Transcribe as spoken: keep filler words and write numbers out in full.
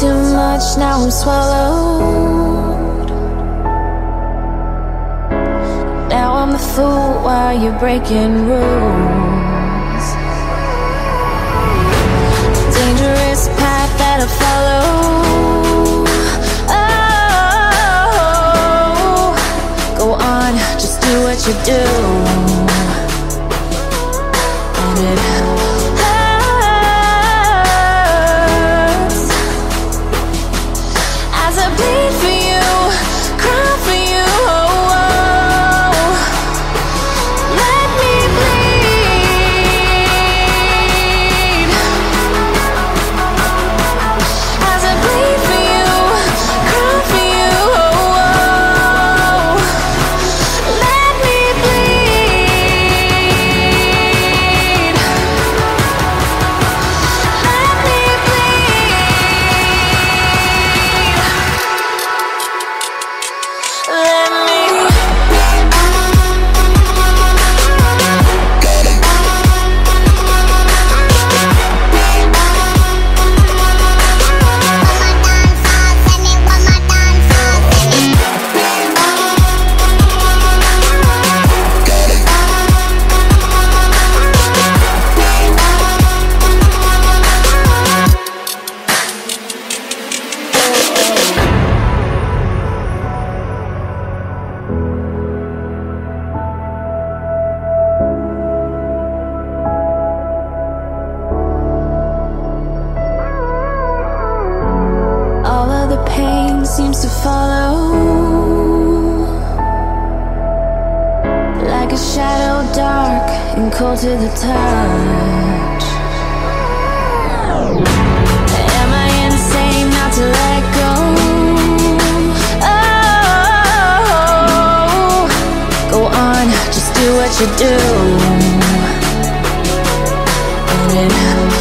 too much, now I'm swallowed. Now I'm the fool while you're breaking rules. The dangerous path that I follow. Oh, go on, just do what you do. And it seems to follow like a shadow, dark and cold to the touch. Am I insane not to let go? Oh, go on, just do what you do. And it